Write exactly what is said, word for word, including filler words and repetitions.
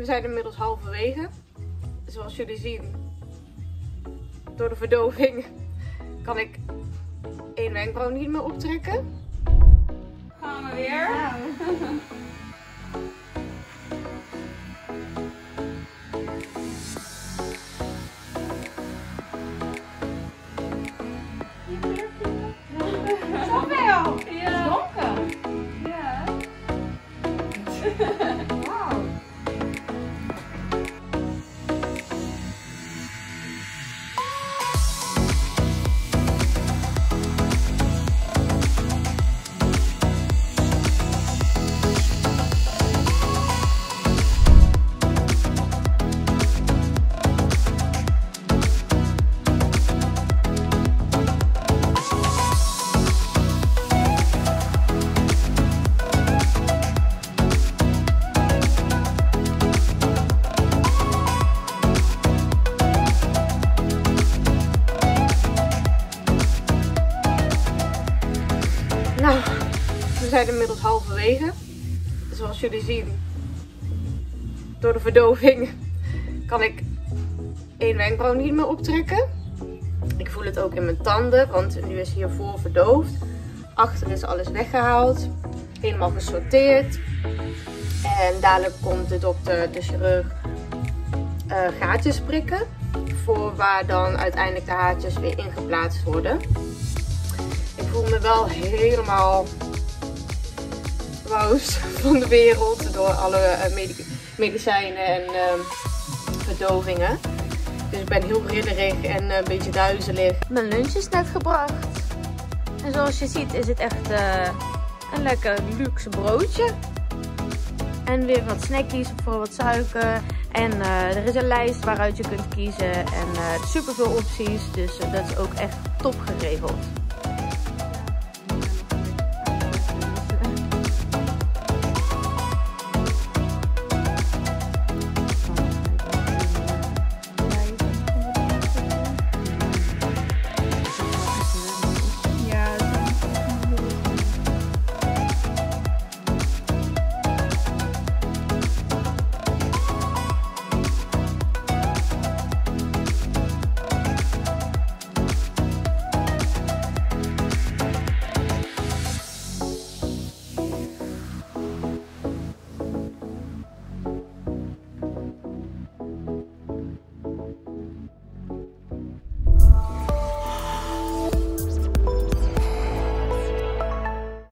We zijn inmiddels halverwege. Zoals jullie zien, door de verdoving kan ik één wenkbrauw niet meer optrekken. Gaan we weer. Ja. We zijn inmiddels halverwege. Zoals jullie zien, door de verdoving kan ik één wenkbrauw niet meer optrekken. Ik voel het ook in mijn tanden, want nu is hiervoor verdoofd. Achter is alles weggehaald, helemaal gesorteerd. En dadelijk komt de dokter, de chirurg, uh, gaatjes prikken. Voor waar dan uiteindelijk de haartjes weer ingeplaatst worden. Ik voel me wel helemaal... van de wereld door alle medic medicijnen en uh, verdovingen. Dus ik ben heel ridderig en uh, een beetje duizelig. Mijn lunch is net gebracht. En zoals je ziet is het echt uh, een lekker luxe broodje. En weer wat snackies voor wat suiker. En uh, er is een lijst waaruit je kunt kiezen en uh, superveel opties. Dus uh, dat is ook echt top geregeld.